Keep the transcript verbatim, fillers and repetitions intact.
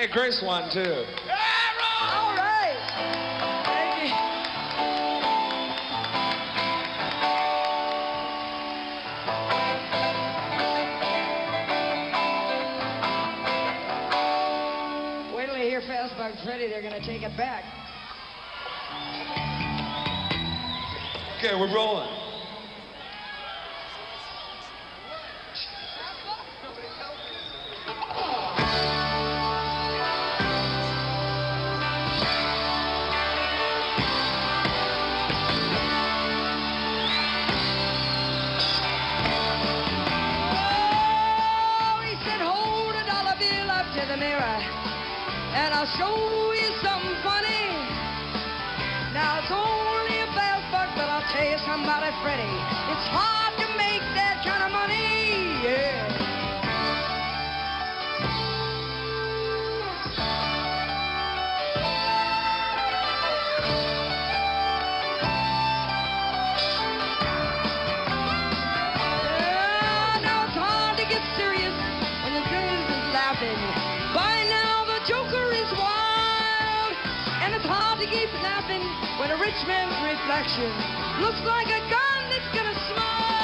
a Grace one, too. All right. Thank you. Wait till they hear Fast Buck Freddie. They're going to take it back. Okay, we're rolling. And I'll show you something funny. Now it's only a fast buck, but I'll tell you something about it, Freddie. It's hard to make that kind of money, yeah. Yeah, now it's hard to get serious when the girls is laughing. By now the joker is wild, and it's hard to keep laughing when a rich man's reflection looks like a gun that's gonna smile.